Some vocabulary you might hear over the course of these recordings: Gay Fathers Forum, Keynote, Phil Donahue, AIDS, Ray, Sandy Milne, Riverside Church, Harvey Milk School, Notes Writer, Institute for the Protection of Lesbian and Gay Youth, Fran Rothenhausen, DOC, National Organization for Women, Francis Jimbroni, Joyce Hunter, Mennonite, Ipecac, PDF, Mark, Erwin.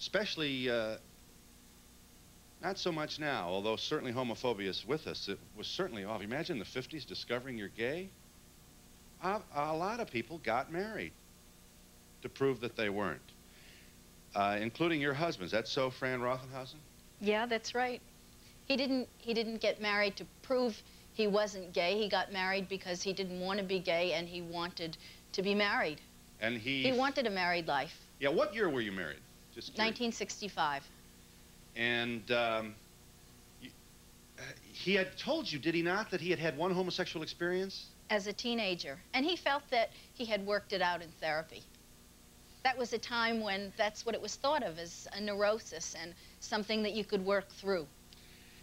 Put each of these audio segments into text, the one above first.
especially not so much now, although certainly homophobia is with us. It was certainly off. Imagine the 50s discovering you're gay. A lot of people got married to prove that they weren't, including your husbands. That's so, Fran Rothenhausen? Yeah, that's right. He didn't get married to prove he wasn't gay. He got married because he didn't want to be gay and he wanted to be married. And he wanted a married life. Yeah, what year were you married? Just 1965. And he had told you, did he not, that he had had one homosexual experience? As a teenager. And he felt that he had worked it out in therapy. That was a time when that's what it was thought of, as a neurosis and something that you could work through.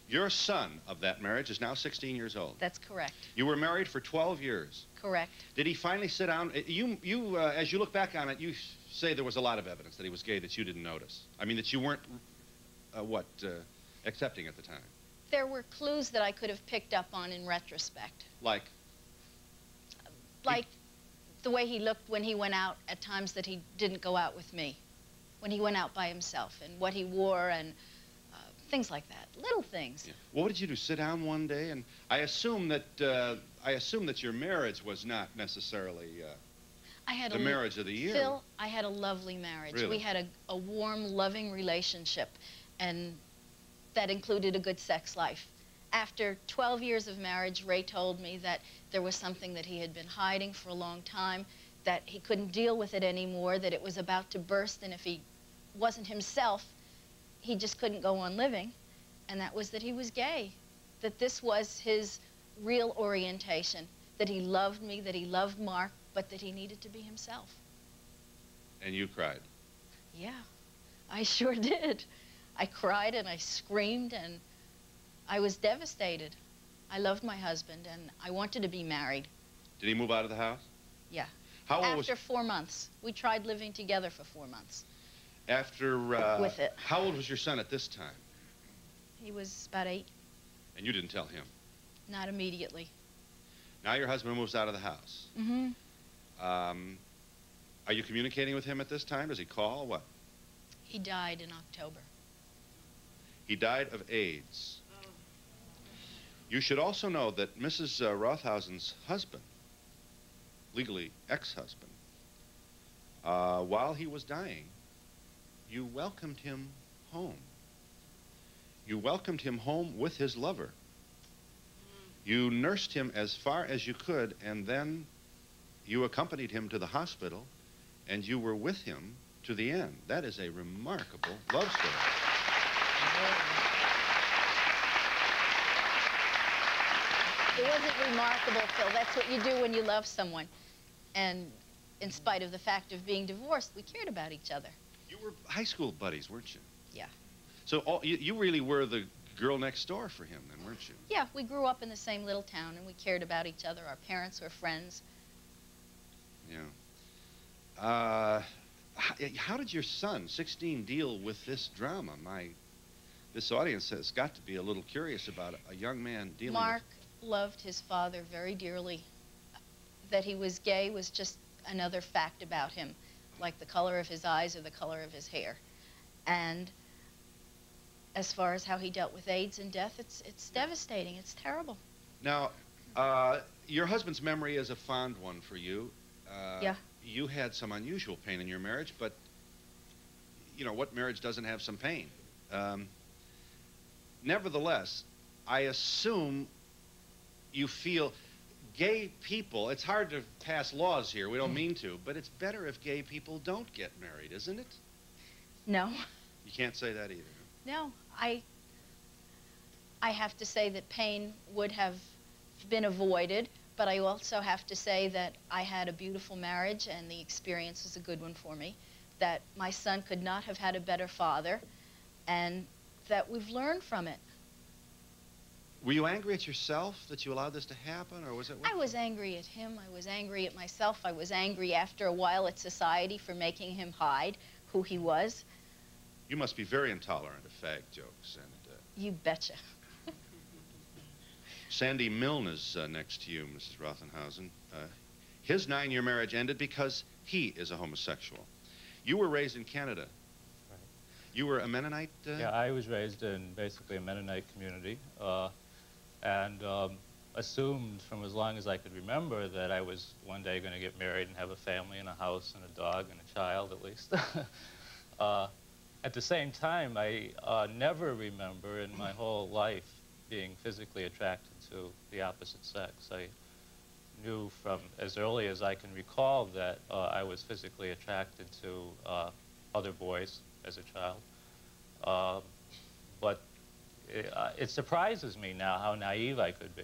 Your son of that marriage is now 16 years old. That's correct. You were married for 12 years. Correct. Did he finally sit down? You as you look back on it, you say there was a lot of evidence that he was gay that you didn't notice. I mean, that you weren't, accepting at the time. There were clues that I could have picked up on in retrospect. Like? Like the way he looked when he went out at times that he didn't go out with me, when he went out by himself, and what he wore, and things like that, little things. Yeah. Well, what did you do? Sit down one day, and I assume that your marriage was not necessarily the marriage of the year. Phil, I had a lovely marriage. Really? We had a warm, loving relationship, and that included a good sex life. After 12 years of marriage, Ray told me that there was something that he had been hiding for a long time, that he couldn't deal with it anymore, that it was about to burst, and if he wasn't himself, he just couldn't go on living, and that was that he was gay, that this was his real orientation, that he loved me, that he loved Mark, but that he needed to be himself. And you cried? Yeah, I sure did. I cried and I screamed and I was devastated. I loved my husband and I wanted to be married. Did he move out of the house? Yeah. How old was he? After 4 months. We tried living together for 4 months. After, with it. How old was your son at this time? He was about 8. And you didn't tell him? Not immediately. Now your husband moves out of the house. Mm-hmm. Are you communicating with him at this time? Does he call? What? He died in October. He died of AIDS. Oh. You should also know that Mrs. Rothhausen's husband, legally ex-husband, while he was dying, you welcomed him home. You welcomed him home with his lover. You nursed him as far as you could, and then you accompanied him to the hospital, and you were with him to the end. That is a remarkable love story. It wasn't remarkable, Phil. That's what you do when you love someone. And in spite of the fact of being divorced, we cared about each other. You were high school buddies, weren't you? Yeah. So you really were the girl next door for him then, weren't you? Yeah, we grew up in the same little town and we cared about each other. Our parents were friends. Yeah. How did your son, 16, deal with this drama? This audience has got to be a little curious about a young man dealing with... Mark loved his father very dearly. That he was gay was just another fact about him, like the color of his eyes or the color of his hair. And as far as how he dealt with AIDS and death, it's devastating, it's terrible. Now, your husband's memory is a fond one for you. Yeah. You had some unusual pain in your marriage, but you know, what marriage doesn't have some pain? Nevertheless, I assume you feel... Gay people, it's hard to pass laws here, we don't mean to, but it's better if gay people don't get married, isn't it? No. You can't say that either. No, I have to say that pain would have been avoided, but I also have to say that I had a beautiful marriage and the experience was a good one for me, that my son could not have had a better father, and that we've learned from it. Were you angry at yourself that you allowed this to happen, or was it... I was angry at him. I was angry at myself. I was angry after a while at society for making him hide who he was. You must be very intolerant of fag jokes and... You betcha. Sandy Milne is next to you, Mrs. Rothenhausen. His 9-year marriage ended because he is a homosexual. You were raised in Canada. You were a Mennonite? Yeah, I was raised in basically a Mennonite community and assumed from as long as I could remember that I was one day going to get married and have a family and a house and a dog and a child at least. At the same time, I never remember in my whole life being physically attracted to the opposite sex. I knew from as early as I can recall that I was physically attracted to other boys as a child. But it surprises me now how naive I could be.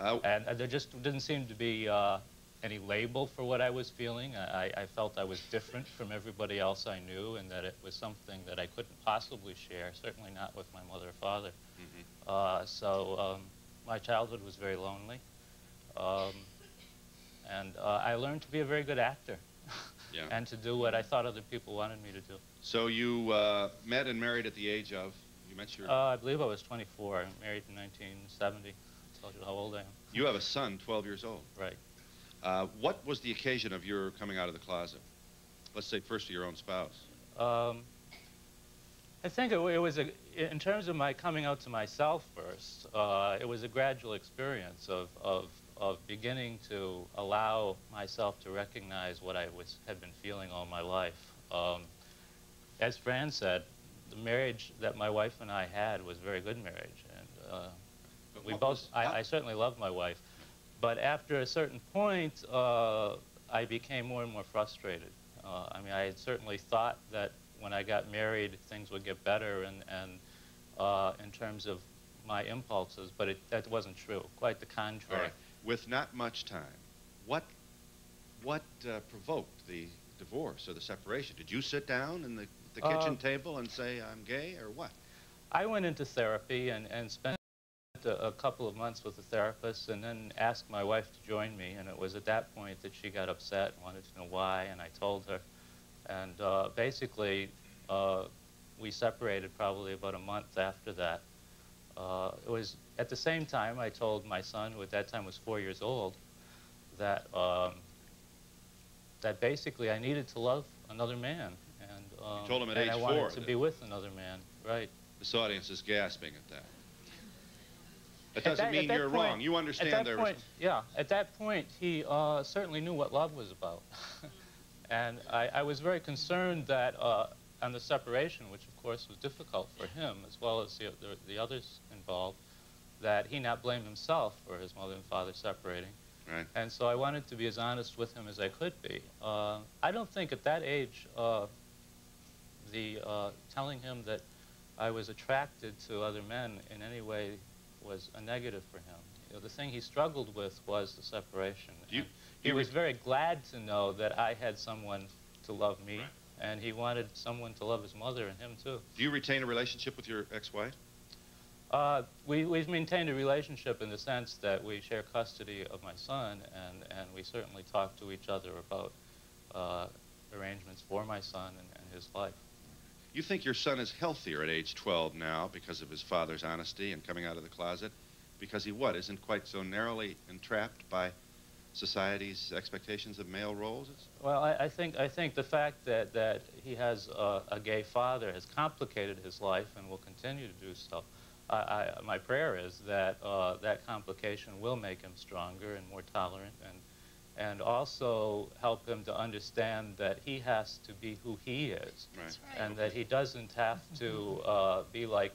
And there just didn't seem to be any label for what I was feeling. I felt I was different from everybody else I knew and that it was something that I couldn't possibly share, certainly not with my mother or father. Mm-hmm. So my childhood was very lonely. And I learned to be a very good actor. Yeah. And to do what I thought other people wanted me to do. So you met and married at the age of? You met your... I believe I was 24. I married in 1970. I told you how old I am. You have a son, 12 years old. Right. What was the occasion of your coming out of the closet? Let's say first to your own spouse. I think it was, in terms of my coming out to myself first, it was a gradual experience of beginning to allow myself to recognize what I had been feeling all my life. As Fran said, the marriage that my wife and I had was a very good marriage. And I certainly loved my wife. But after a certain point, I became more and more frustrated. I mean, I had certainly thought that when I got married, things would get better and in terms of my impulses, but that wasn't true. Quite the contrary. All right. With not much time, what provoked the divorce or the separation? Did you sit down in the kitchen table and say, I'm gay, or what? I went into therapy and spent a couple of months with a therapist and then asked my wife to join me, and it was at that point that she got upset and wanted to know why, and I told her. And basically, we separated probably about a month after that. It was at the same time I told my son, who at that time was 4 years old, that that basically I needed to love another man, and you told him at age I wanted 4, to be with another man, right? This audience is gasping at that. That doesn't mean you're wrong. You understand their response. Yeah. At that point, he certainly knew what love was about, and I was very concerned that. On the separation, which of course was difficult for him as well as the others involved, that he not blame himself for his mother and father separating. Right. And so I wanted to be as honest with him as I could be. I don't think at that age telling him that I was attracted to other men in any way was a negative for him. You know, the thing he struggled with was the separation. He was very glad to know that I had someone to love me. Right. And he wanted someone to love his mother and him, too. Do you retain a relationship with your ex-wife? We've maintained a relationship in the sense that we share custody of my son, and we certainly talk to each other about arrangements for my son and his life. You think your son is healthier at age 12 now because of his father's honesty and coming out of the closet? Because he, what, isn't quite so narrowly entrapped by society's expectations of male roles? Well, I think the fact that he has a gay father has complicated his life and will continue to do so. My prayer is that that complication will make him stronger and more tolerant and also help him to understand that he has to be who he is. Right. And that he doesn't have to be like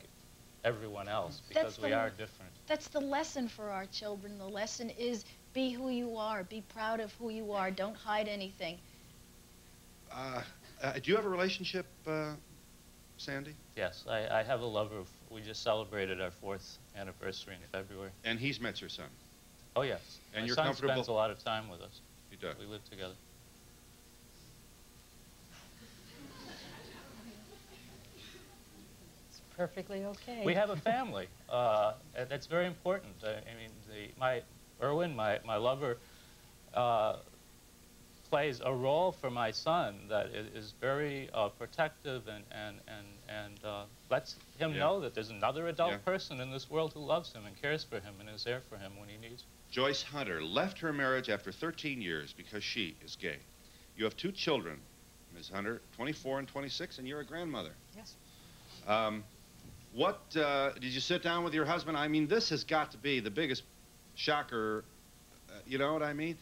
everyone else because we are different. That's the lesson for our children. The lesson is be who you are. Be proud of who you are. Don't hide anything. Do you have a relationship, Sandy? Yes, I have a lover. We just celebrated our 4th anniversary in February. And he's met your son? Oh, yes. And you're comfortable? My son spends a lot of time with us. He does? We live together. It's perfectly okay. We have a family. That's very important. I mean, Erwin, my lover, plays a role for my son that is very protective and lets him know that there's another adult person in this world who loves him and cares for him and is there for him when he needs him. Joyce Hunter left her marriage after 13 years because she is gay. You have 2 children, Ms. Hunter, 24 and 26, and you're a grandmother. Yes. Did you sit down with your husband? I mean, this has got to be the biggest shocker, you know what I mean?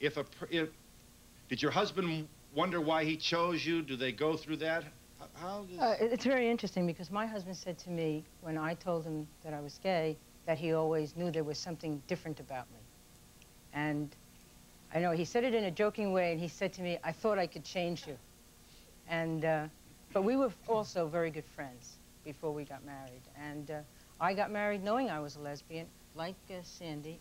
Did your husband wonder why he chose you? Do they go through that? It's very interesting because my husband said to me when I told him that I was gay, that he always knew there was something different about me. And I know he said it in a joking way, and he said to me, I thought I could change you. And, but we were also very good friends before we got married. And I got married knowing I was a lesbian, like Sandy,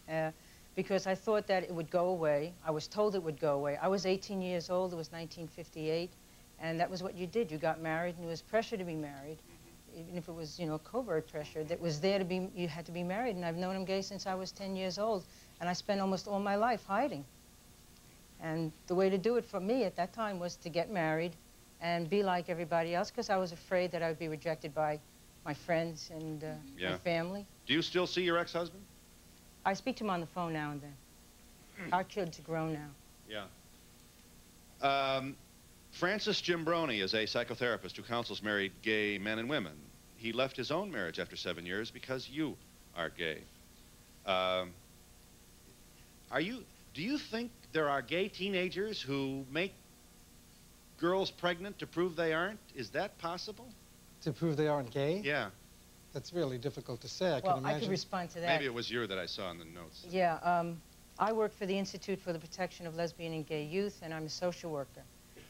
because I thought that it would go away. I was told it would go away. I was 18 years old, it was 1958, and that was what you did. You got married, and there was pressure to be married, even if it was, you know, covert pressure that was there to be, you had to be married. And I've known him gay since I was 10 years old, and I spent almost all my life hiding. And the way to do it for me at that time was to get married and be like everybody else, because I was afraid that I would be rejected by my friends and my family. Do you still see your ex-husband? I speak to him on the phone now and then. Our kids are grown now. Yeah. Francis Jimbroni is a psychotherapist who counsels married gay men and women. He left his own marriage after 7 years because you are gay. Do you think there are gay teenagers who make girls pregnant to prove they aren't? Is that possible? To prove they aren't gay? Yeah. That's really difficult to say. Well, I could respond to that. Maybe it was you that I saw in the notes. Yeah. I work for the Institute for the Protection of Lesbian and Gay Youth, and I'm a social worker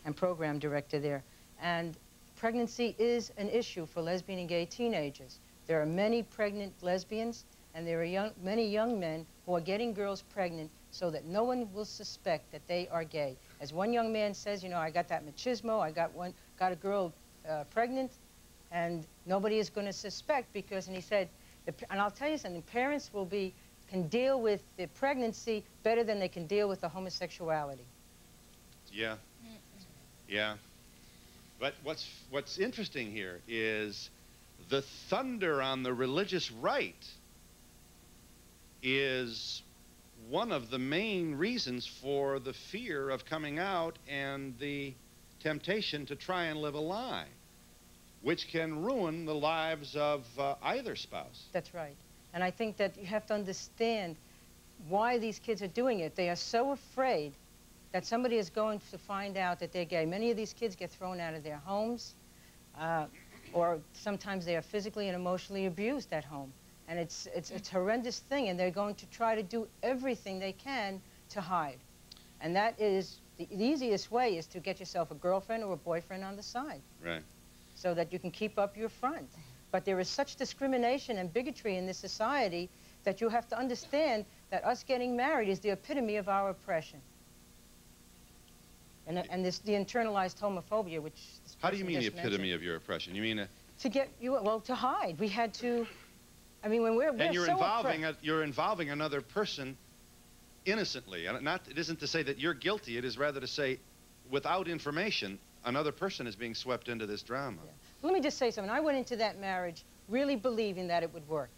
and program director there. And pregnancy is an issue for lesbian and gay teenagers. There are many pregnant lesbians, and there are many young men who are getting girls pregnant so that no one will suspect that they are gay. As one young man says, you know, I got that machismo, got a girl pregnant, and nobody is going to suspect because, and he said, and I'll tell you something, parents can deal with the pregnancy better than they can deal with the homosexuality. Yeah, yeah. But what's interesting here is the thunder on the religious right is one of the main reasons for the fear of coming out and the temptation to try and live a lie, which can ruin the lives of either spouse. That's right. And I think that you have to understand why these kids are doing it. They are so afraid that somebody is going to find out that they're gay. Many of these kids get thrown out of their homes, or sometimes they are physically and emotionally abused at home. And it's a horrendous thing, and they're going to try to do everything they can to hide. And that is, the easiest way is to get yourself a girlfriend or a boyfriend on the side. Right. So that you can keep up your front. But there is such discrimination and bigotry in this society that you have to understand that us getting married is the epitome of our oppression. And this, the internalized homophobia, which this person just mentioned. How do you mean the epitome of your oppression? You mean to hide. We had to... I mean, when you're involving another person innocently. It isn't to say that you're guilty. It is rather to say, without information, another person is being swept into this drama. Yeah. Let me just say something. I went into that marriage really believing that it would work.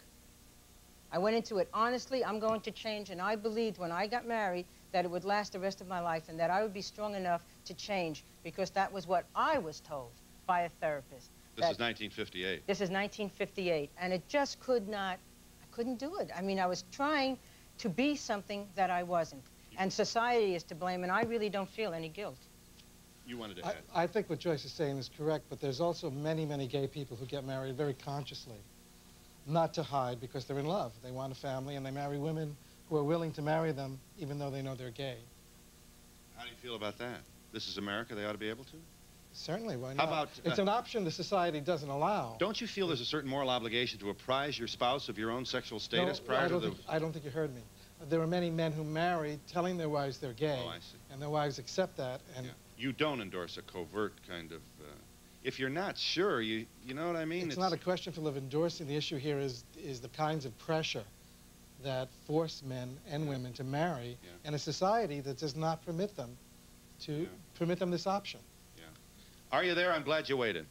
I went into it honestly. I'm going to change, and I believed when I got married that it would last the rest of my life and that I would be strong enough to change because that was what I was told by a therapist. This is 1958. This is 1958, and it just could not, I couldn't do it. I mean, I was trying to be something that I wasn't, and society is to blame, and I really don't feel any guilt. You wanted to add. I think what Joyce is saying is correct, but there's also many, many gay people who get married very consciously, not to hide because they're in love. They want a family, and they marry women who are willing to marry them, even though they know they're gay. How do you feel about that? This is America, they ought to be able to? Certainly, why not? How about, it's an option the society doesn't allow. Don't you feel there's a certain moral obligation to apprise your spouse of your own sexual status prior to the... I don't think you heard me. There are many men who marry telling their wives they're gay. Oh, I see. And their wives accept that. And yeah. You don't endorse a covert kind of... if you're not sure, you know what I mean? It's not a question of endorsing. The issue here is the kinds of pressure that force men and women to marry in a society that does not permit them to permit them this option. Are you there? I'm glad you waited.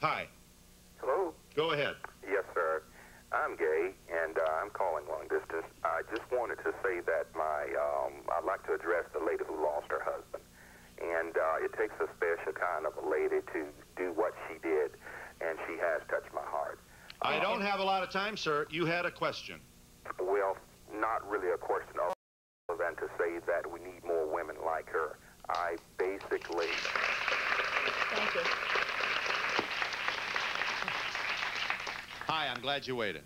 Hi. Hello. Go ahead. Yes, sir. I'm gay, and I'm calling long distance. I just wanted to say that I'd like to address the lady who lost her husband. And it takes a special kind of a lady to do what she did, and she I don't have a lot of time, sir. You had a question. Well, not really a question other than to say that we need more women like her. I basically... Thank you. Hi, I'm glad you waited.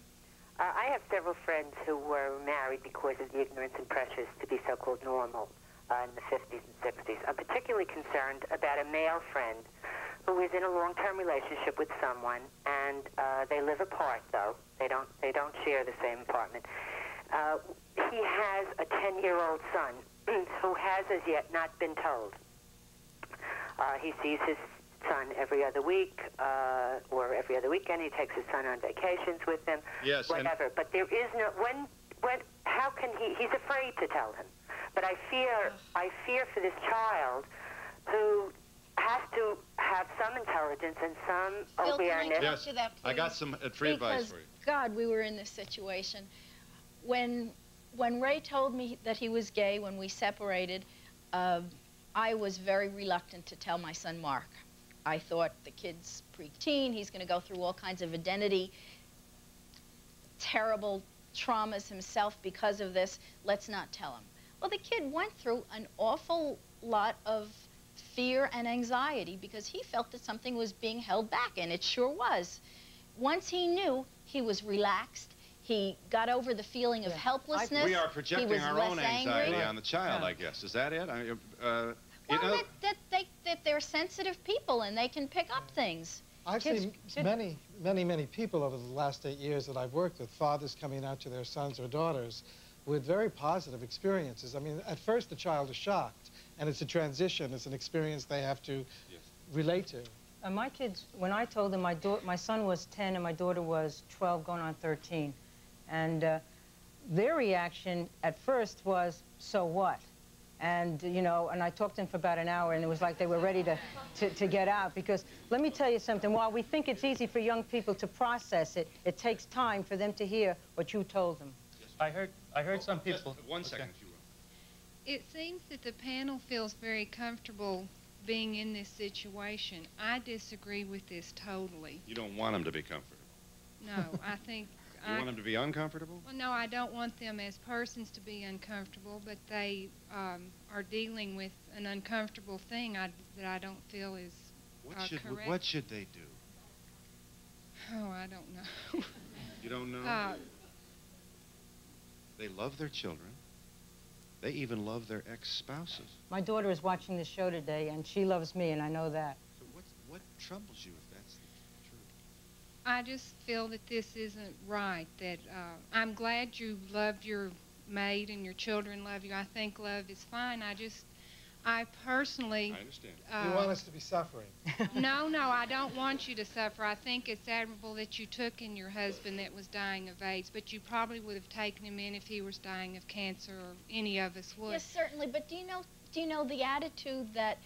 I have several friends who were married because of the ignorance and pressures to be so-called normal in the 50s and 60s. I'm particularly concerned about a male friend who is in a long-term relationship with someone, and they live apart, though. They don't share the same apartment. He has a 10-year-old son who has as yet not been told. He sees his son every other week or every other weekend. He takes his son on vacations with him, yes, whatever. But there is no... how can he... He's afraid to tell him. But I fear for this child who has to have some intelligence and some awareness. Phil, can I talk to that, please? I got some free advice for you. God, we were in this situation. When Ray told me that he was gay, when we separated, I was very reluctant to tell my son Mark. I thought the kid's preteen, he's going to go through all kinds of identity, terrible traumas himself because of this. Let's not tell him. Well, the kid went through an awful lot of fear and anxiety because he felt that something was being held back, and it sure was. Once he knew, he was relaxed. He got over the feeling of helplessness. We are projecting our own anxiety on the child, I guess. Is that it? I mean, well, you know, that they're sensitive people and they can pick up things. I've seen many, many, many people over the last 8 years that I've worked with, fathers coming out to their sons or daughters with very positive experiences. I mean, at first the child is shocked, and it's a transition. It's an experience they have to relate to. My kids, when I told them, my son was 10 and my daughter was 12, going on 13. And their reaction at first was, so what? And, you know, and I talked to them for about an hour, and it was like they were ready to get out. Because let me tell you something. While we think it's easy for young people to process it, it takes time for them to hear what you told them. I heard some people... One second, if you will. It seems that the panel feels very comfortable being in this situation. I disagree with this totally. You don't want them to be comfortable. No, I think... You want them to be uncomfortable? Well, no, I don't want them as persons to be uncomfortable, but they are dealing with an uncomfortable thing that I don't feel is correct. What should they do? Oh, I don't know. You don't know? They love their children. They even love their ex-spouses. My daughter is watching the show today, and she loves me, and I know that. So what troubles you? I just feel that this isn't right, that I'm glad you love your maid and your children love you. I think love is fine. I personally... I understand. You want us to be suffering. No, I don't want you to suffer. I think it's admirable that you took in your husband that was dying of AIDS, but you probably would have taken him in if he was dying of cancer, or any of us would. Yes, certainly, but do you know the attitude that...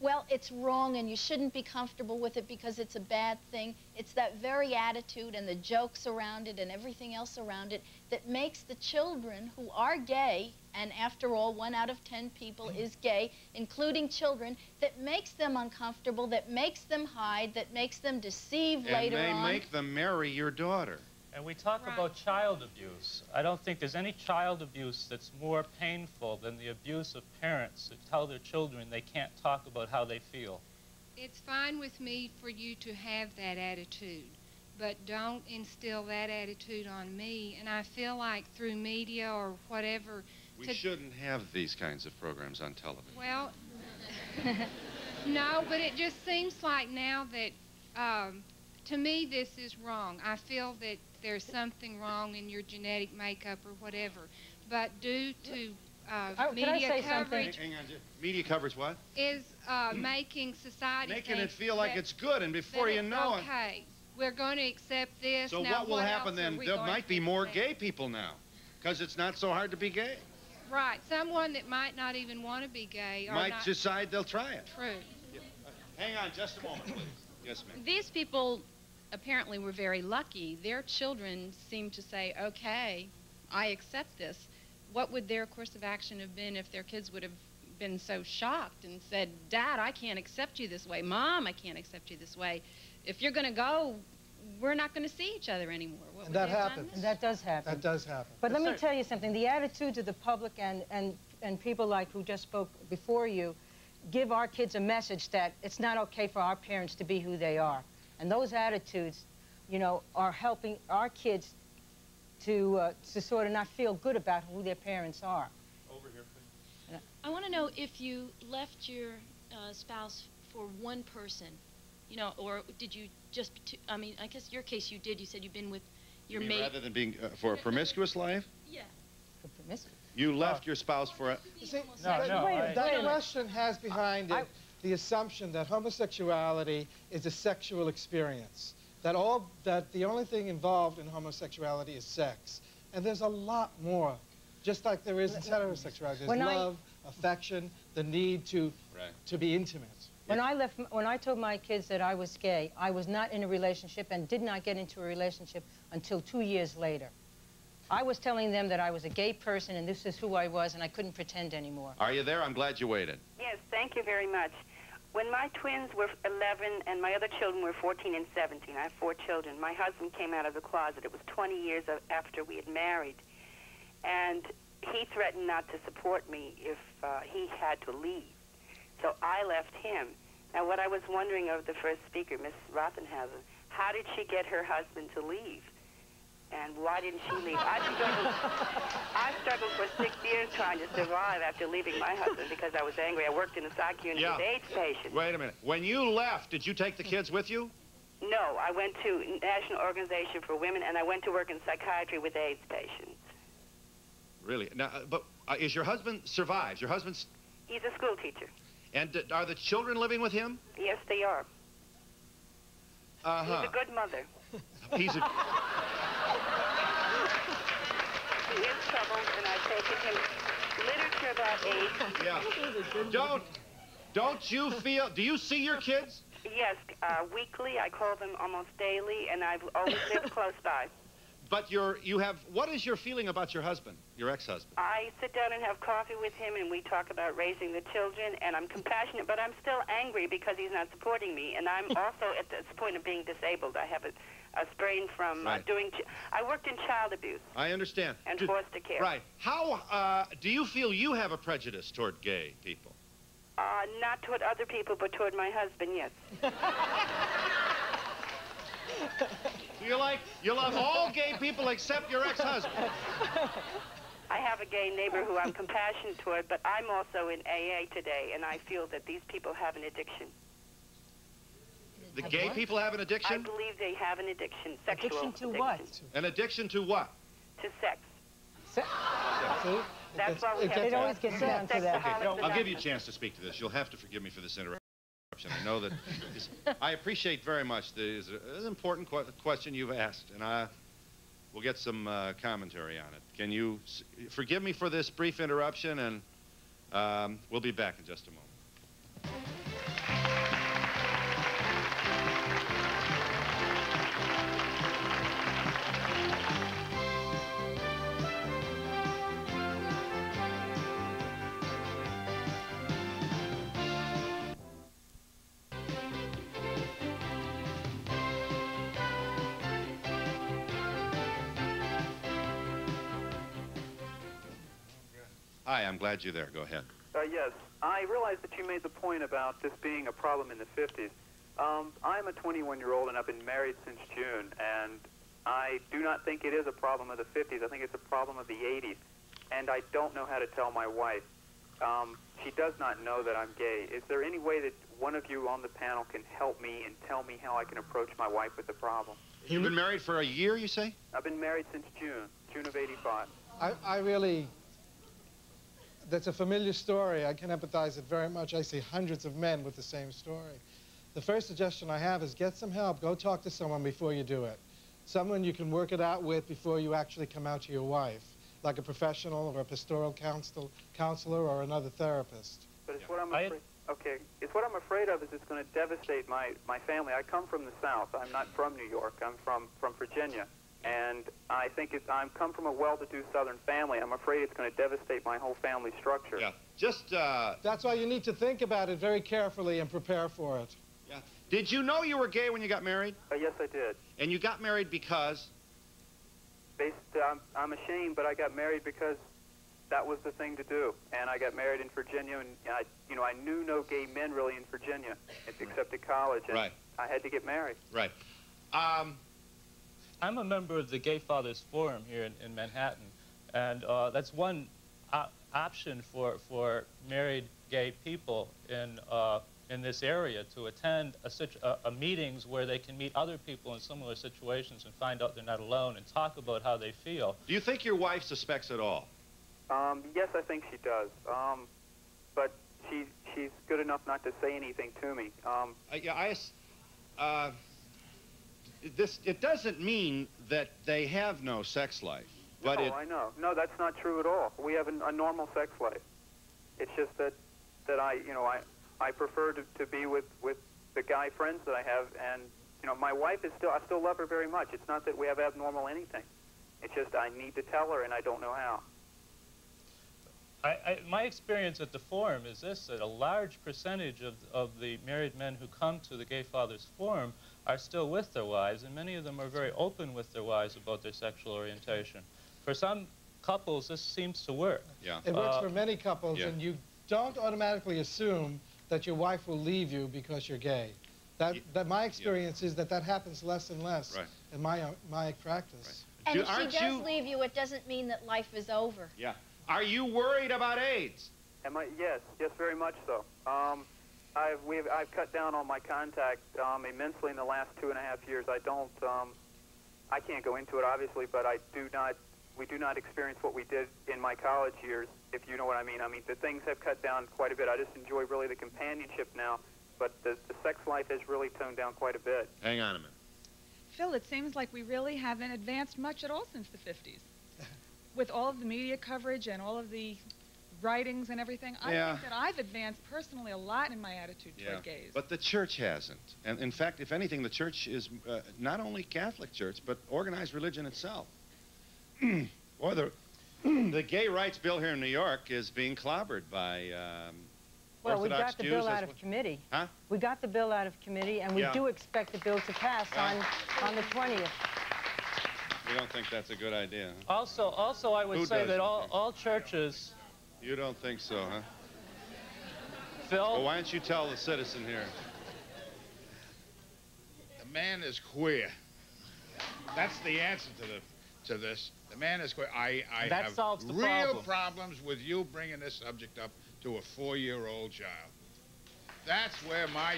Well, it's wrong, and you shouldn't be comfortable with it because it's a bad thing. It's that very attitude and the jokes around it and everything else around it that makes the children who are gay, and after all, 1 out of 10 people is gay, including children, that makes them uncomfortable, that makes them hide, that makes them deceive later on. And they make them marry your daughter. And we talk about child abuse. I don't think there's any child abuse that's more painful than the abuse of parents that tell their children they can't talk about how they feel. It's fine with me for you to have that attitude, but don't instill that attitude on me. And I feel like through media or whatever... We shouldn't have these kinds of programs on television. Well, no, but it just seems like now that... to me, this is wrong. I feel that there's something wrong in your genetic makeup or whatever. But due to media coverage... Hang on, media coverage what? Is making society... Making it feel like it's good, and before you know it... Okay, we're going to accept this. So now what will happen then? There might be more gay people now, because it's not so hard to be gay. Right. Someone that might not even want to be gay... Might decide they'll try it. True. Yeah. Hang on just a moment, please. Yes, ma'am. These people... apparently were very lucky. Their children seemed to say, okay, I accept this. What would their course of action have been if their kids would have been so shocked and said, Dad, I can't accept you this way. Mom, I can't accept you this way. If you're going to go we're not going to see each other anymore. What and that happens. And that does happen. That does happen. But yes, let me tell you something. The attitudes of the public and people like who just spoke before you give our kids a message that it's not okay for our parents to be who they are. And those attitudes, you know, are helping our kids to sort of not feel good about who their parents are. Over here, please. I want to know if you left your spouse for one person, you know, or did you just, I mean, I guess your case you did, you said you've been with your mate. Rather than being for a promiscuous life? Yeah. For promiscuous. You left your spouse for a... See, that question has behind it the assumption that homosexuality is a sexual experience. That the only thing involved in homosexuality is sex. And there's a lot more, just like there is in heterosexuality. There's love, affection, the need to be intimate. When I left, when I told my kids that I was gay, I was not in a relationship and did not get into a relationship until 2 years later. I was telling them that I was a gay person and this is who I was and I couldn't pretend anymore. Are you there? I'm glad you waited. Yes, thank you very much. When my twins were 11 and my other children were 14 and 17, I have 4 children, my husband came out of the closet. It was 20 years after we had married. And he threatened not to support me if he had to leave. So I left him. Now, what I was wondering of the first speaker, Ms. Rothenhausen, how did she get her husband to leave? And why didn't she leave? I struggled for 6 years trying to survive after leaving my husband because I was angry. I worked in the psych unit with AIDS patients. Wait a minute. When you left, did you take the kids with you? No. I went to National Organization for Women, and I went to work in psychiatry with AIDS patients. Really? Now, but is your husband survives? Your husband's... He's a school teacher. And are the children living with him? Yes, they are. He's a good mother. He's a... He is troubled, and I've taken him literature about AIDS. Yeah. Don't you feel... Do you see your kids? Yes, weekly. I call them almost daily, and I've always lived close by. But you have... What is your feeling about your husband, your ex-husband? I sit down and have coffee with him, and we talk about raising the children, and I'm compassionate, but I'm still angry because he's not supporting me, and I'm also at this point of being disabled. I have a sprain from doing... I worked in child abuse. I understand. And foster care. Right. How do you feel you have a prejudice toward gay people? Not toward other people, but toward my husband, yes. You love all gay people except your ex-husband. I have a gay neighbor who I'm compassionate toward, but I'm also in AA today, and I feel that these people have an addiction. The gay people have an addiction? I believe they have an addiction. Sexual addiction. What? An addiction to what? To sex. That's why we have it. It always gets down to that. Okay. I'll give you a chance to speak to this. You'll have to forgive me for this interruption. I know that I appreciate very much this important question you've asked, and we'll get some commentary on it. Can you forgive me for this brief interruption, and we'll be back in just a moment. Hi, I'm glad you're there. Go ahead. Yes, I realize that you made the point about this being a problem in the 50s. I'm a 21-year-old, and I've been married since June, and I do not think it is a problem of the 50s. I think it's a problem of the 80s, and I don't know how to tell my wife. She does not know that I'm gay. Is there any way that one of you on the panel can help me and tell me how I can approach my wife with the problem? You've been married for a year, you say? I've been married since June of 85. I really... That's a familiar story. I can empathize it very much. I see hundreds of men with the same story. The first suggestion I have is get some help. Go talk to someone before you do it. Someone you can work it out with before you actually come out to your wife, like a professional or a pastoral counselor or another therapist. But it's what I'm afraid... Okay. It's what I'm afraid of is it's going to devastate my family. I come from the South. I'm not from New York. I'm from Virginia. And I think I come from a well-to-do Southern family. I'm afraid it's going to devastate my whole family structure. Yeah, that's why you need to think about it very carefully and prepare for it. Yeah, Did you know you were gay when you got married? Yes, I did. And you got married because? I'm ashamed, but I got married because that was the thing to do. And I got married in Virginia, and I knew no gay men really in Virginia, except at college. And right. I had to get married. Right. I'm a member of the Gay Fathers Forum here in Manhattan, and that's one option for married gay people in this area, to attend a meetings where they can meet other people in similar situations and find out they're not alone and talk about how they feel. Do you think your wife suspects at all? Yes, I think she does. But she's good enough not to say anything to me. It doesn't mean that they have no sex life. But no, I know. No, that's not true at all. We have a normal sex life. It's just that I prefer to be with the guy friends that I have, and my wife is I still love her very much. It's not that we have abnormal anything. It's just I need to tell her, and I don't know how. My experience at the forum is this: that a large percentage of the married men who come to the Gay Fathers Forum are still with their wives, and many of them are very open with their wives about their sexual orientation. For some couples, this seems to work. Yeah, it works for many couples, yeah. And you don't automatically assume that your wife will leave you because you're gay. That my experience is that happens less and less in my practice. Right. And if she does leave you, it doesn't mean that life is over. Yeah. Are you worried about AIDS? Am I? Yes. Yes, very much so. I've cut down on my contact immensely in the last 2.5 years. I don't. I can't go into it obviously, but I do not. We do not experience what we did in my college years, if you know what I mean. I mean, the things have cut down quite a bit. I just enjoy really the companionship now, but the sex life has really toned down quite a bit. Hang on a minute. Phil, it seems like we really haven't advanced much at all since the 50s. With all of the media coverage and all of the writings and everything, I think that I've advanced personally a lot in my attitude toward gays. But the church hasn't. And in fact, if anything, the church is not only Catholic Church, but organized religion itself. Boy, the gay rights bill here in New York is being clobbered by well, Orthodox we got the Jews bill out of committee. Huh? We got the bill out of committee, and we do expect the bill to pass on the 20th. You don't think that's a good idea? Huh? Also, I would say that all churches... You don't think so, huh? Phil? Well, why don't you tell the citizen here? The man is queer. That's the answer to this. The man is queer. I that have solves the real problems with you bringing this subject up to a 4-year-old child. That's where my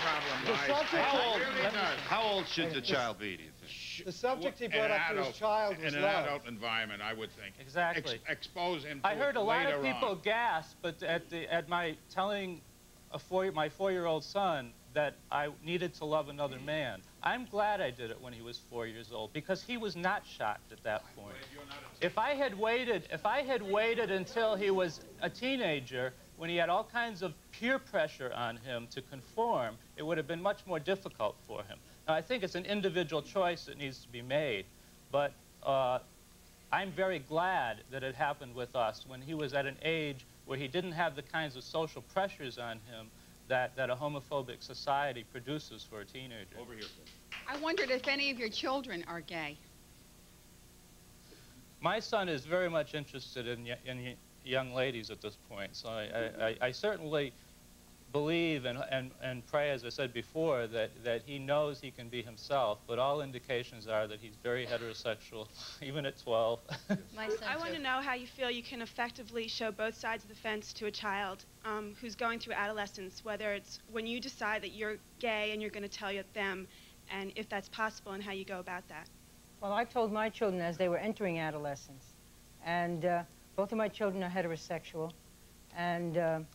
problem lies. How old should the child be, do you think? The subject he brought up to his child was love. In an adult environment, I would think. Exactly. Expose him to it later on. I heard a lot of people gasp at my telling my 4-year-old son that I needed to love another man. I'm glad I did it when he was 4 years old, because he was not shocked at that point. If I had waited until he was a teenager, when he had all kinds of peer pressure on him to conform, it would have been much more difficult for him. Now, I think it's an individual choice that needs to be made, but I'm very glad that it happened with us when he was at an age where he didn't have the kinds of social pressures on him that a homophobic society produces for a teenager. Over here. I wondered if any of your children are gay. My son is very much interested in young ladies at this point, so I certainly believe and pray, as I said before, that he knows he can be himself, but all indications are that he's very heterosexual, even at 12. I want to know how you feel you can effectively show both sides of the fence to a child who's going through adolescence, whether it's when you decide that you're gay and you're going to tell them, and if that's possible, and how you go about that. Well, I told my children as they were entering adolescence, and both of my children are heterosexual, and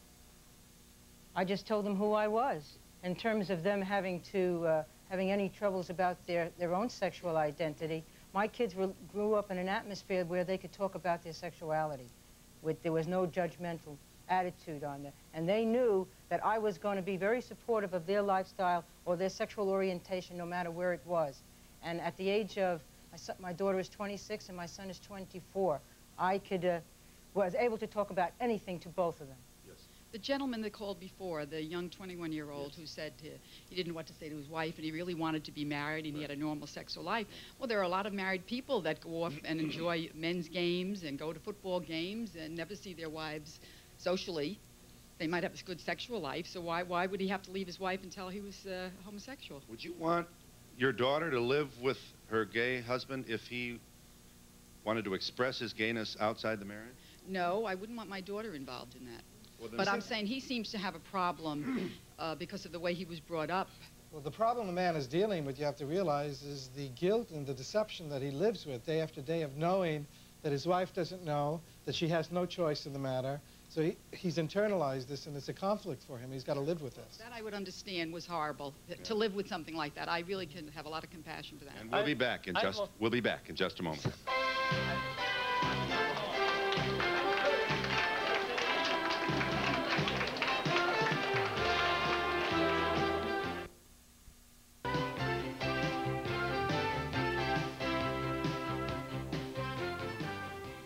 I just told them who I was in terms of them having any troubles about their own sexual identity. My kids grew up in an atmosphere where they could talk about their sexuality. There was no judgmental attitude on them, and they knew that I was going to be very supportive of their lifestyle or their sexual orientation, no matter where it was. And at the age of my daughter is 26 and my son is 24. I was able to talk about anything to both of them. Yes. The gentleman that called before, the young 21-year-old, yes, who said he didn't know what to say to his wife and he really wanted to be married and right, he had a normal sexual life. Well, there are a lot of married people that go off and enjoy men's games and go to football games and never see their wives socially. They might have a good sexual life, so why would he have to leave his wife until he was homosexual? Would you want your daughter to live with her gay husband if he wanted to express his gayness outside the marriage? No, I wouldn't want my daughter involved in that. Well, but I'm saying he seems to have a problem because of the way he was brought up. Well, the problem a man is dealing with, you have to realize, is the guilt and the deception that he lives with day after day of knowing that his wife doesn't know, that she has no choice in the matter. So he's internalized this, and it's a conflict for him. He's got to live with this. That I would understand was horrible, to live with something like that. I really can have a lot of compassion for that. And we'll be back in just a moment.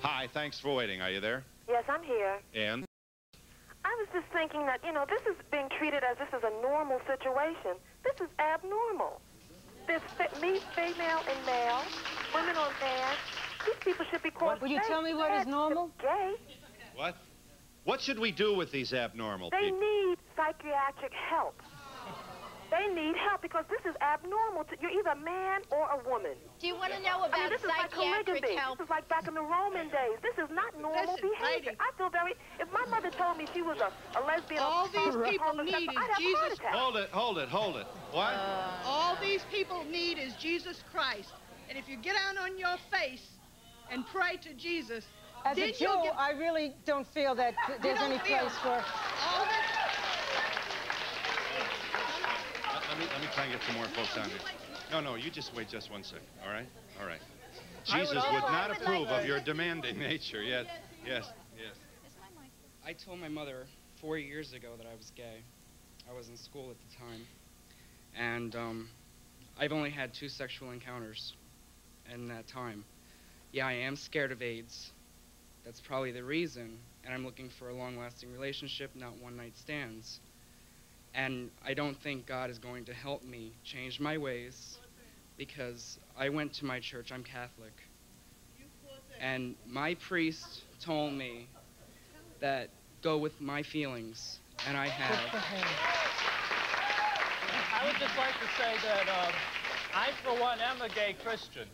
Hi, thanks for waiting. Are you there? Yes, I'm here. And? I was just thinking that, you know, this is being treated as this is a normal situation. This is abnormal. This female and male, women on man, these people should be called... Would you tell me what is normal? Gay. What? What should we do with these abnormal people? They need psychiatric help. They need help because this is abnormal. You're either a man or a woman. Do you want to know about psychiatric help? This is like back in the Roman days. This is not normal behavior. I feel very... If my mother told me she was a lesbian... All these people need is Jesus... Hold it, hold it, hold it. What? All these people need is Jesus Christ. And if you get down on your face and pray to Jesus... As a Jew, I really don't feel that there's any place for... All this... Let me try and get some more folks on here. No, no, you just wait just one second, all right? All right. Jesus would not approve of your demanding nature. Yes, yes, yes. I told my mother 4 years ago that I was gay. I was in school at the time. And I've only had 2 sexual encounters in that time. Yeah, I am scared of AIDS. That's probably the reason. And I'm looking for a long-lasting relationship, not one-night stands. And I don't think God is going to help me change my ways because I went to my church, I'm Catholic. And my priest told me that go with my feelings, and I have. I would just like to say that I, for one, am a gay Christian.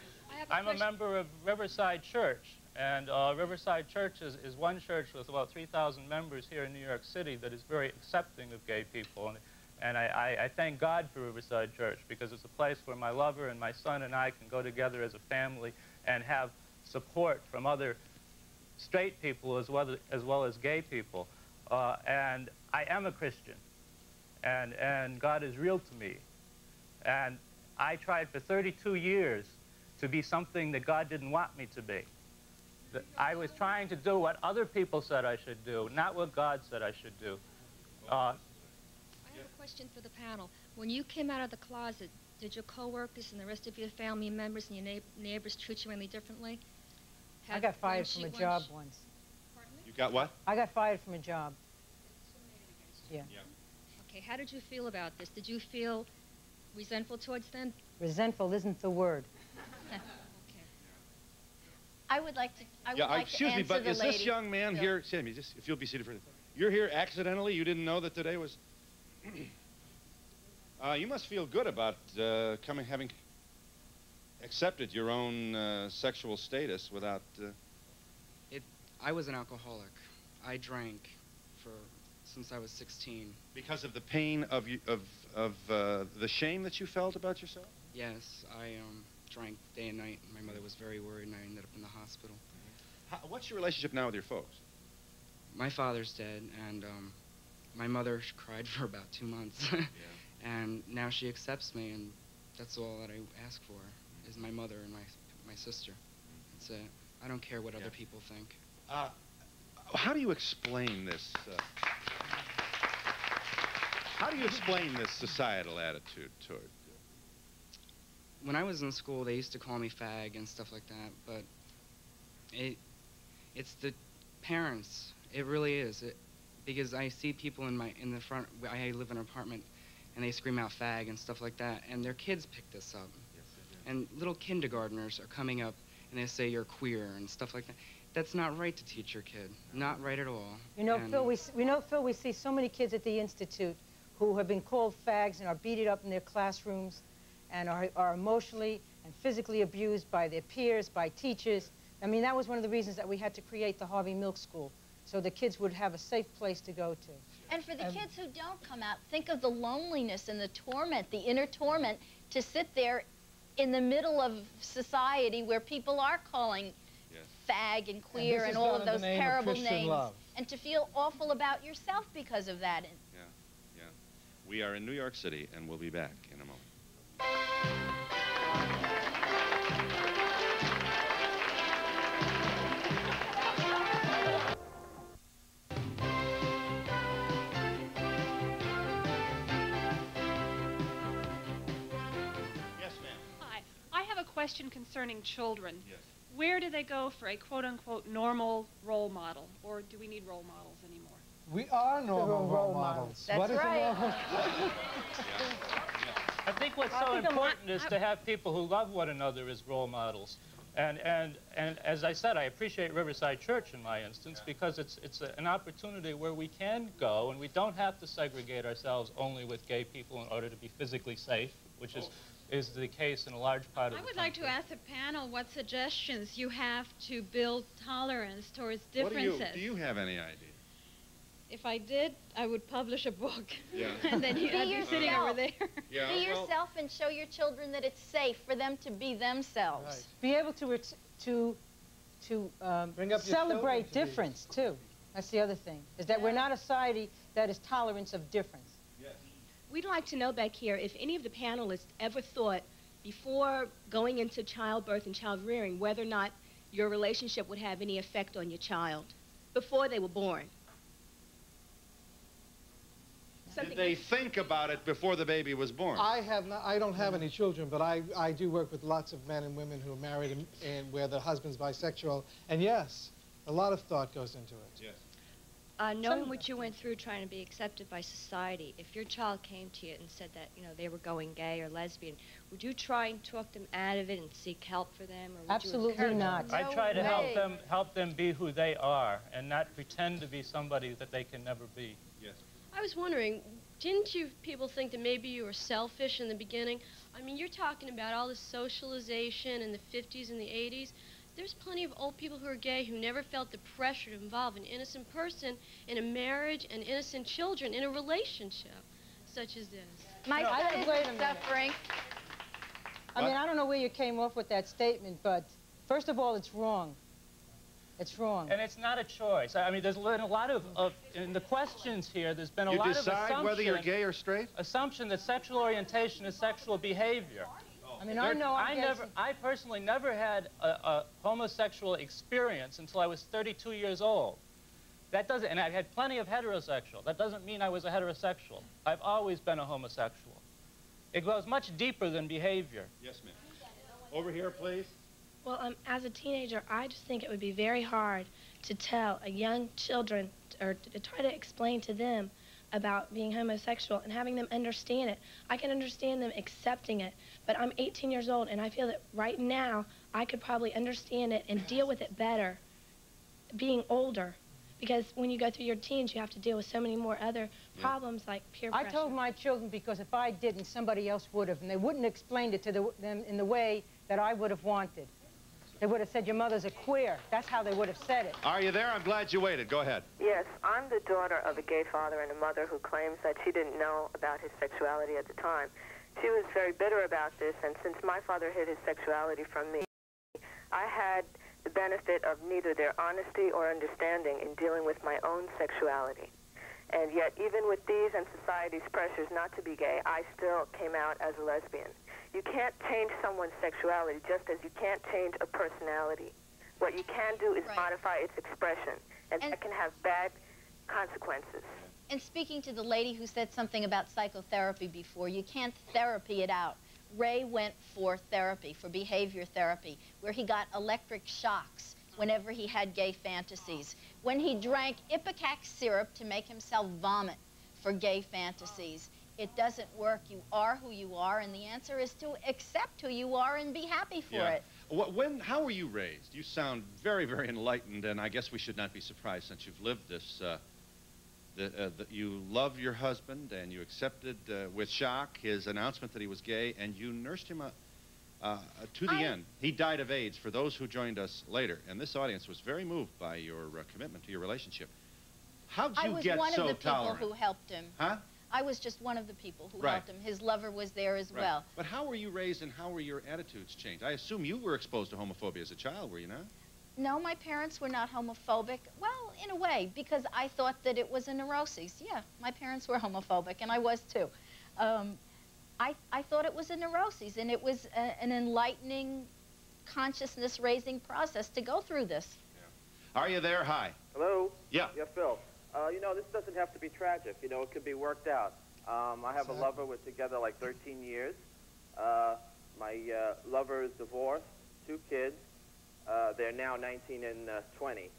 I'm a member of Riverside Church. And Riverside Church is one church with about 3,000 members here in New York City that is very accepting of gay people. And I thank God for Riverside Church because it's a place where my lover and my son and I can go together as a family and have support from other straight people as well as gay people. And I am a Christian, and God is real to me. And I tried for 32 years to be something that God didn't want me to be. I was trying to do what other people said I should do, not what God said I should do. I have a question for the panel. When you came out of the closet, did your co-workers and the rest of your family members and your neighbors treat you any differently? I got fired from a job once. Pardon me? You got what? I got fired from a job. Yeah. Okay, how did you feel about this? Did you feel resentful towards them? Resentful isn't the word. I would like to. Excuse me, but is this young man here? Sammy, just if you'll be seated for a minute. You're here accidentally. You didn't know that today was. You must feel good about having accepted your own sexual status without. I was an alcoholic. I drank since I was 16. Because of the pain of the shame that you felt about yourself. Yes, I drank day and night, and my mother was very worried, and I ended up in the hospital. What's your relationship now with your folks? My father's dead, and my mother cried for about 2 months. Yeah. And now she accepts me, and that's all that I ask for, is my mother and my sister. It's I don't care what other people think. How do you explain this? How do you explain this societal attitude toward? When I was in school, they used to call me fag and stuff like that, but it's the parents. It really is. because I see people in the front. I live in an apartment, and they scream out "fag" and stuff like that, and their kids pick this up. Yes, they do. And little kindergartners are coming up, and they say you're queer and stuff like that. That's not right to teach your kid. Not right at all. You know, and Phil, we see so many kids at the Institute who have been called fags and are beaten up in their classrooms, and are emotionally and physically abused by their peers, by teachers. I mean, that was one of the reasons that we had to create the Harvey Milk School, so the kids would have a safe place to go to. And for the kids who don't come out, think of the loneliness and the torment, the inner torment, to sit there in the middle of society where people are calling fag and queer and all of those terrible names, and to feel awful about yourself because of that. Yeah, yeah. We are in New York City, and we'll be back in a moment. Yes, ma'am. Hi. I have a question concerning children. Yes. Where do they go for a quote-unquote normal role model, or do we need role models anymore? We are normal role models. That's what right. Is I think what's so important is to have people who love one another as role models. And as I said, I appreciate Riverside Church in my instance because it's an opportunity where we can go, and we don't have to segregate ourselves only with gay people in order to be physically safe, which is the case in a large part of the country. I would like to ask the panel what suggestions you have to build tolerance towards differences. What do you have any idea? If I did, I would publish a book. Yeah. And then you'd be sitting over there. Yeah. Be yourself and show your children that it's safe for them to be themselves. Right. Be able to celebrate difference, too. That's the other thing, is that we're not a society that is tolerant of difference. We'd like to know back here if any of the panelists ever thought before going into childbirth and child rearing whether or not your relationship would have any effect on your child before they were born. Did they think about it before the baby was born? I have not, I don't have any children, but I do work with lots of men and women who are married and where the husband's bisexual, and yes, a lot of thought goes into it. Yes. Knowing what you went through trying to be accepted by society, if your child came to you and said that, you know, they were going gay or lesbian, would you try and talk them out of it and seek help for them? Or would Absolutely not. I try to help them be who they are and not pretend to be somebody that they can never be. Yes. I was wondering, didn't you people think that maybe you were selfish in the beginning? I mean, you're talking about all this socialization in the 50s and the 80s. There's plenty of old people who are gay who never felt the pressure to involve an innocent person in a marriage and innocent children in a relationship such as this. My son is suffering. I mean, I don't know where you came off with that statement, but first of all, it's wrong. It's wrong. And it's not a choice. I mean, there's been a lot of in the questions here, there's been a lot of assumption, whether you're gay or straight? Assumption that sexual orientation is sexual behavior. I mean, I know I personally never had a homosexual experience until I was 32 years old. That doesn't, and I've had plenty of heterosexual. That doesn't mean I was a heterosexual. I've always been a homosexual. It goes much deeper than behavior. Yes, ma'am. Over here, please. Well, as a teenager, I just think it would be very hard to tell a young children, or to try to explain to them about being homosexual and having them understand it. I can understand them accepting it, but I'm 18 years old and I feel that right now I could probably understand it and deal with it better being older, because when you go through your teens you have to deal with so many more other problems like peer pressure. I told my children because if I didn't, somebody else would have, and they wouldn't have explained it to them in the way that I would have wanted. They would have said, your mother's a queer. That's how they would have said it. Are you there? I'm glad you waited. Go ahead. Yes, I'm the daughter of a gay father and a mother who claims that she didn't know about his sexuality at the time. She was very bitter about this, and since my father hid his sexuality from me, I had the benefit of neither their honesty or understanding in dealing with my own sexuality. And yet, even with these and society's pressures not to be gay, I still came out as a lesbian. You can't change someone's sexuality just as you can't change a personality. What you can do is modify its expression, and that can have bad consequences. And speaking to the lady who said something about psychotherapy before, you can't therapy it out. Ray went for therapy, for behavior therapy, where he got electric shocks whenever he had gay fantasies, when he drank Ipecac syrup to make himself vomit for gay fantasies. It doesn't work. You are who you are, and the answer is to accept who you are and be happy for it. How were you raised? You sound very, very enlightened, and I guess we should not be surprised since you've lived this. You love your husband, and you accepted with shock his announcement that he was gay, and you nursed him up to the end. He died of AIDS, for those who joined us later, and this audience was very moved by your commitment to your relationship. How'd you get so tolerant? I was one of the people who helped him. Huh? I was just one of the people who helped him. His lover was there as well. But how were you raised and how were your attitudes changed? I assume you were exposed to homophobia as a child, were you not? No, my parents were not homophobic. Well, in a way, because I thought that it was a neurosis. Yeah, my parents were homophobic, and I was too. I thought it was a neurosis, and it was an enlightening, consciousness-raising process to go through this. Yeah. Are you there? Hi. Hello? Yeah. Yeah, Phil. You know, this doesn't have to be tragic. You know, it could be worked out. I have a lover. We're together like 13 years. My lover is divorced, 2 kids. They're now 19 and 20.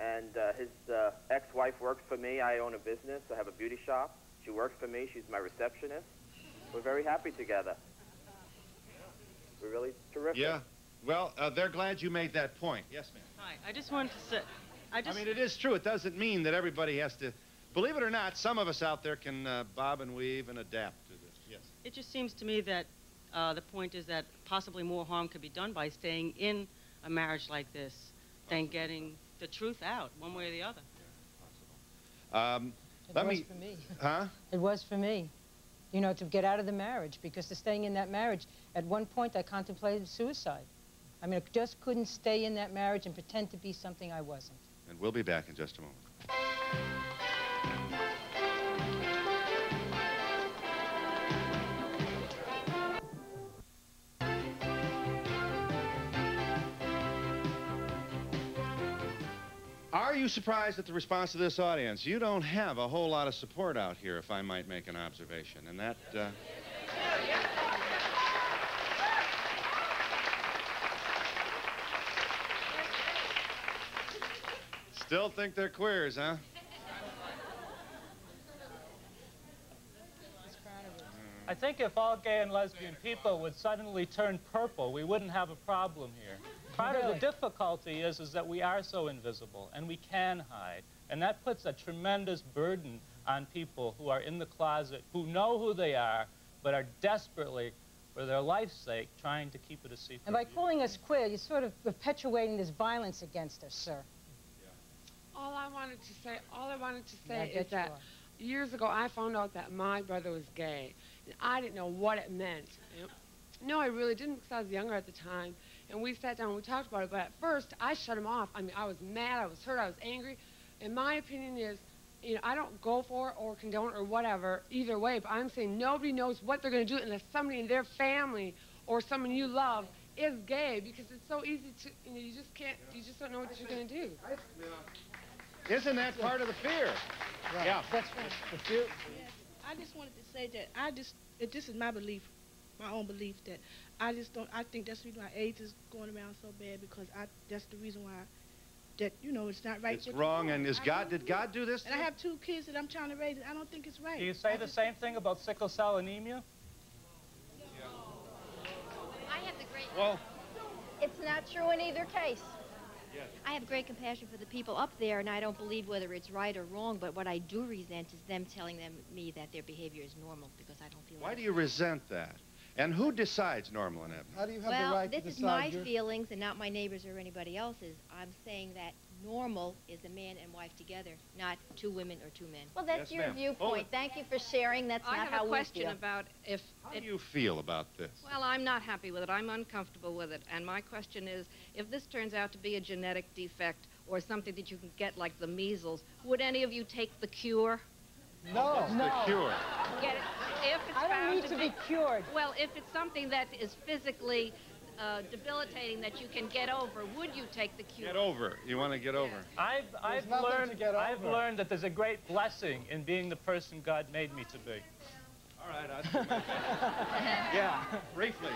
And his ex-wife works for me. I own a business. I have a beauty shop. She works for me. She's my receptionist. We're very happy together. We're really terrific. Yeah. Well, they're glad you made that point. Yes, ma'am. Hi. I just wanted to say... I mean, it is true. It doesn't mean that everybody has to, believe it or not, some of us out there can bob and weave and adapt to this. Yes. It just seems to me that the point is that possibly more harm could be done by staying in a marriage like this than getting the truth out one way or the other. Yeah, it was for me. Huh? It was for me, you know, to get out of the marriage, because to staying in that marriage, at one point I contemplated suicide. I mean, I just couldn't stay in that marriage and pretend to be something I wasn't. And we'll be back in just a moment. Are you surprised at the response of this audience? You don't have a whole lot of support out here, if I might make an observation. And that... Still think they're queers, huh? I think if all gay and lesbian people would suddenly turn purple, we wouldn't have a problem here. Part of the difficulty is that we are so invisible, and we can hide. And that puts a tremendous burden on people who are in the closet, who know who they are, but are desperately, for their life's sake, trying to keep it a secret. And by calling us queer, you're sort of perpetuating this violence against us, sir. All I wanted to say is that years ago I found out that my brother was gay, and I didn't know what it meant. No, I really didn't, because I was younger at the time, and we sat down and we talked about it, but at first I shut him off. I mean, I was mad, I was hurt, I was angry, and my opinion is, you know, I don't go for it or condone it or whatever, either way, but I'm saying nobody knows what they're going to do unless somebody in their family or someone you love is gay, because it's so easy to, you know, you just can't, you just don't know what you're going to do. Isn't that part of the fear? Right. Yeah. That's right. The fear. Yes. I just wanted to say that this is my belief, my own belief, that I think that's the reason why AIDS is going around so bad, because that's the reason why, that, you know, it's not right. It's wrong, and did God do this? And I have 2 kids that I'm trying to raise, and I don't think it's right. Do you say the same thing about sickle cell anemia? No. Yeah. I have the great... Well... It's not true in either case. Yes. I have great compassion for the people up there, and I don't believe whether it's right or wrong, but what I do resent is them telling me that their behavior is normal, because I don't feel Why do you resent that? And who decides normal and abnormal? How do you have the right to decide? Well, this is my feelings and not my neighbor's or anybody else's. I'm saying that normal is a man and wife together, not 2 women or 2 men. Well, that's your viewpoint. Thank you for sharing. That's not how we feel. I have a question about if... How do you feel about this? Well, I'm not happy with it. I'm uncomfortable with it. And my question is, if this turns out to be a genetic defect or something that you can get like the measles, would any of you take the cure? No. No. The cure. Get it? If it's I don't need to be cured. Well, if it's something that is physically... debilitating that you can get over, would you take the cure? Get over. You want to get over. I've learned that there's a great blessing in being the person God made me to be. All right. Yeah. Briefly.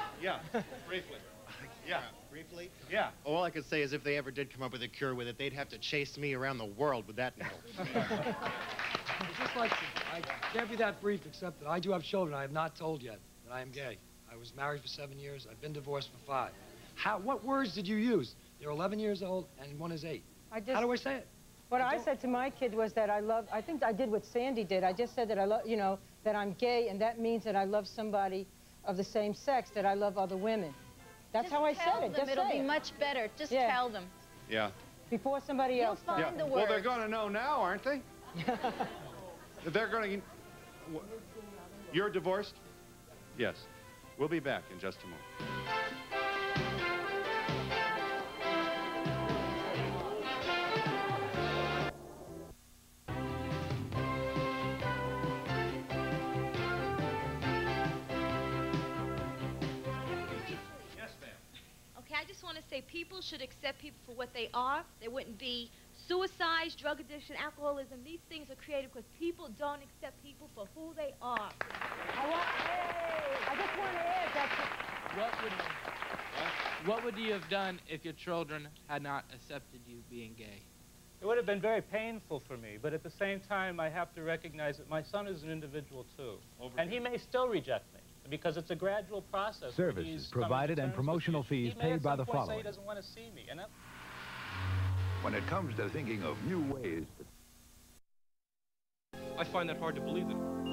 Yeah. Briefly? Yeah. All I could say is if they ever did come up with a cure with it, they'd have to chase me around the world with that needle. I'd just like to, I can't be that brief, except that I do have children. I have not told yet that I am gay. I was married for 7 years. I've been divorced for 5. How? What words did you use? They're 11 years old and one is 8. How do I say it? What I said to my kid was that I love, I think I did what Sandy did. I just said that I love, you know, that I'm gay, and that means that I love somebody of the same sex, that I love other women. That's how I said it. Just it'll be much better. Just tell them. Yeah. Before somebody else. You'll find the word. Well, they're going to know now, aren't they? They're going to... You're divorced? Yes. We'll be back in just a moment. People should accept people for what they are. There wouldn't be suicides, drug addiction, alcoholism. These things are created because people don't accept people for who they are. I just want to add that. What would you have done if your children had not accepted you being gay? It would have been very painful for me, but at the same time, I have to recognize that my son is an individual, too. And he may still reject me, because it's a gradual process. Services provided and promotional fees paid by the following. He doesn't want to see me. When it comes to thinking of new ways, I find that hard to believe.